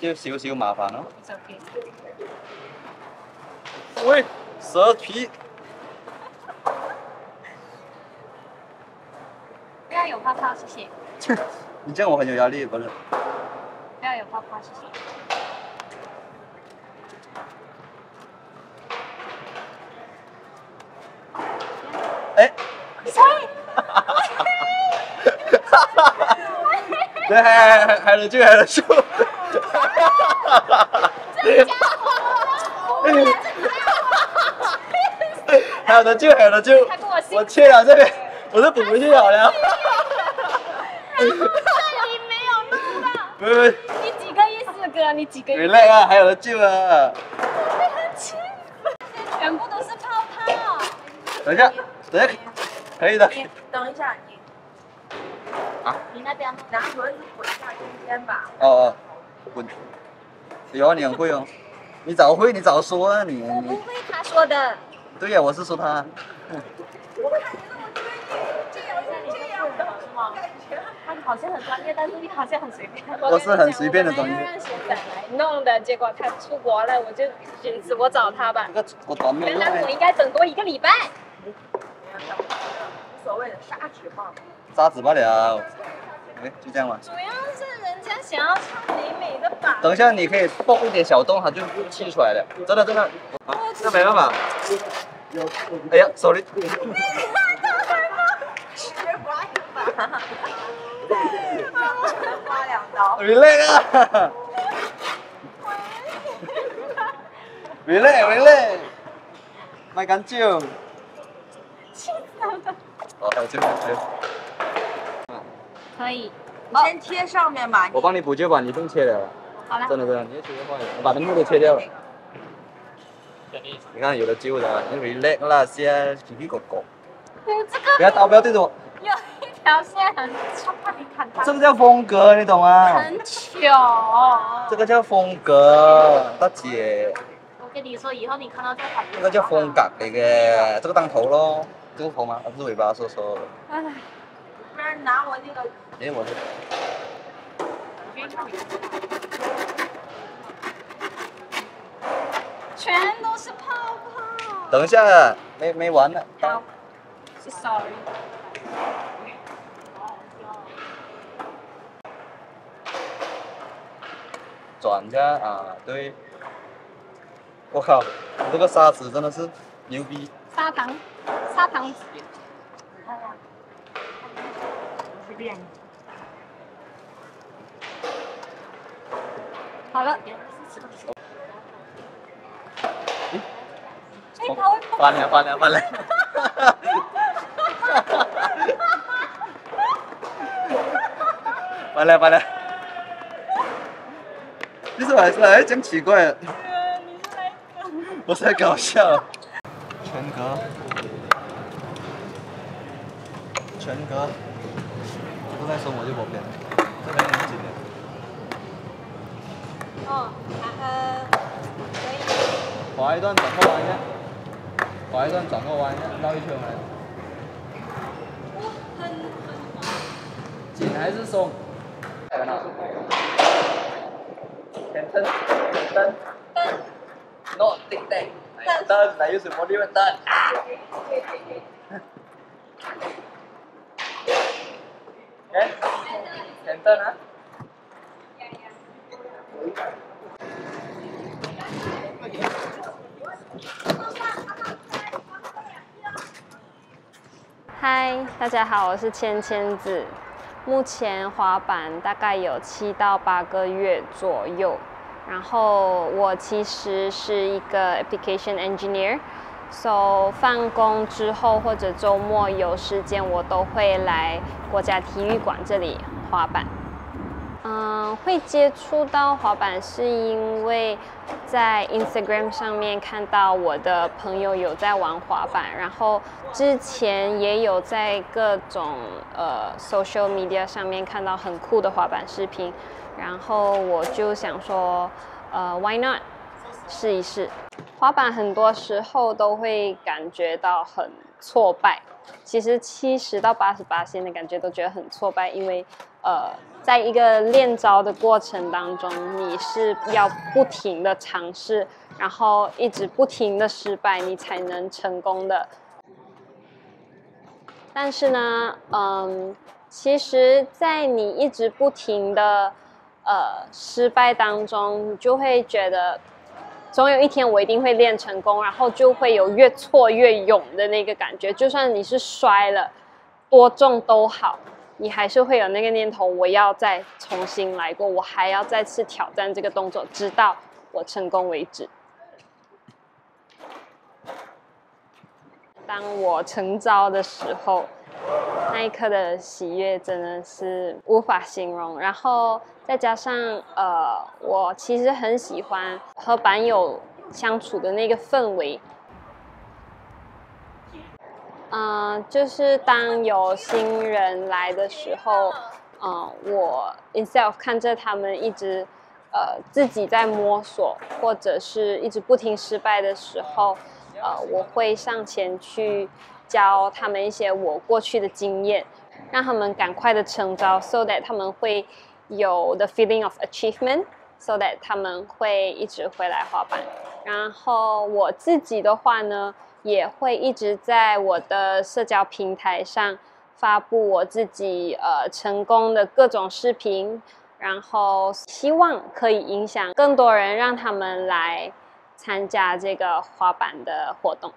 即少少麻煩咯。喂，蛇皮。不要有泡泡，謝謝。你這樣我很有壓力，不是？不要有泡泡，謝謝。 对，还能救，还能救！我切了这边，我都补回去好了。这里没有弄到。不，你几个亿4个，你几个亿？没累啊，还有人救啊！全部都是泡泡。等一下，可以的。等一下你。 你那边拿轮子滚一下中间吧。哦滚！哟，你很会哦，你早会，你早说啊你。我不会他说的。对呀，我是说他。我感觉我这样的是吗？感觉他好像很专业，但是你好像很随便。我是很随便的东西。我来弄的，结果他出国了，我就寻思我找他吧。我倒霉。原来我应该等多1个礼拜。 所谓的砂纸罢了，哎，就这样吧。主要是人家想要唱美美的吧。等一下，你可以爆一点小洞，它就气出来了。真的，这没办法。哎呀，手里。你看这还吗？直接刮一把。刮2刀。Relax ，relax，卖干净。气死了。 哦，还有，可以，你先贴上面吧。我帮你补救吧，你不用切了。好了。真的，你也切坏了，我把那木头切掉了。你看有的救的，因为累了，先皮皮狗狗。你这个。不要刀，不要对着我。有一条线很丑，你看它。这个叫风格，你懂吗？很糗。这个叫风格，大姐。我跟你说，以后你看到这款。这个叫风格嚟嘅，这个当头咯。 这个头吗？不是尾巴，说。哎，不然拿我那个。哎，我这。全都是泡泡。等一下，没完呢。好。Sorry。转一下啊，对。我靠，你这个砂纸真的是牛逼。砂糖。 砂糖，好了。哎，它会翻来翻来翻来。翻来。你怎么还讲奇怪啊？我在搞笑。全格。 全格，不再说我就不变了，这边很紧的。哦，可以。滑一段转个弯呀，绕一圈来。紧还是松？前蹬。No， 对对。蹬，来有什么地方蹬？ 前蹬啊！嗨，大家好，我是芊芊子。目前滑板大概有7到8个月左右。然后我其实是一个 application engineer。 So 放工之后或者周末有时间，我都会来国家体育馆这里滑板。会接触到滑板是因为在 Instagram 上面看到我的朋友有在玩滑板，然后之前也有在各种social media 上面看到很酷的滑板视频，然后我就想说，why not？ 试一试，滑板很多时候都会感觉到很挫败，其实70到88%的感觉都觉得很挫败，因为在一个练招的过程当中，你是要不停的尝试，然后一直不停的失败，你才能成功的。但是呢，其实，在你一直不停的失败当中，你就会觉得，总有一天我一定会练成功，然后就会有越挫越勇的那个感觉。就算你是摔了，多重都好。 你还是会有那个念头，我要再重新来过，我还要再次挑战这个动作，直到我成功为止。当我成招的时候，那一刻的喜悦真的是无法形容。然后再加上我其实很喜欢和板友相处的那个氛围。 就是当有新人来的时候，我 instead of 看着他们一直自己在摸索，或者是一直不停失败的时候，我会上前去教他们一些我过去的经验，让他们赶快的成招 ，so that 他们会有 the feeling of achievement，so that 他们会一直回来滑板。然后我自己的话呢？ 也会一直在我的社交平台上发布我自己成功的各种视频，然后希望可以影响更多人，让他们来参加这个滑板的活动。